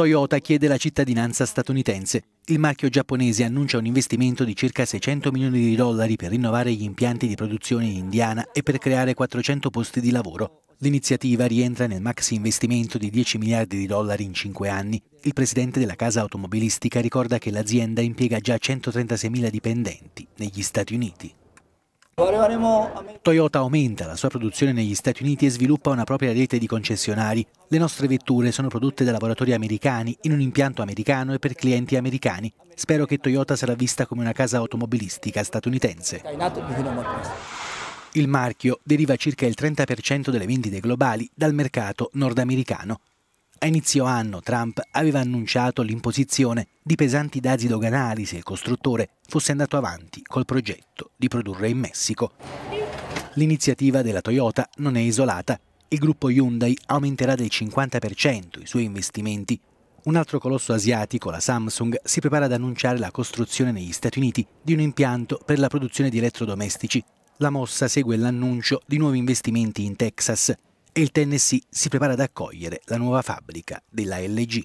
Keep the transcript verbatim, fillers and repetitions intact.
Toyota chiede la cittadinanza statunitense. Il marchio giapponese annuncia un investimento di circa seicento milioni di dollari per rinnovare gli impianti di produzione in Indiana e per creare quattrocento posti di lavoro. L'iniziativa rientra nel maxi investimento di dieci miliardi di dollari in cinque anni. Il presidente della casa automobilistica ricorda che l'azienda impiega già centotrentaseimila dipendenti negli Stati Uniti. Toyota aumenta la sua produzione negli Stati Uniti e sviluppa una propria rete di concessionari. Le nostre vetture sono prodotte da lavoratori americani in un impianto americano e per clienti americani. Spero che Toyota sarà vista come una casa automobilistica statunitense. Il marchio deriva circa il trenta per cento delle vendite globali dal mercato nordamericano. A inizio anno Trump aveva annunciato l'imposizione di pesanti dazi doganali se il costruttore fosse andato avanti col progetto di produrre in Messico. L'iniziativa della Toyota non è isolata. Il gruppo Hyundai aumenterà del cinquanta per cento i suoi investimenti. Un altro colosso asiatico, la Samsung, si prepara ad annunciare la costruzione negli Stati Uniti di un impianto per la produzione di elettrodomestici. La mossa segue l'annuncio di nuovi investimenti in Texas. E il Tennessee si prepara ad accogliere la nuova fabbrica della L G.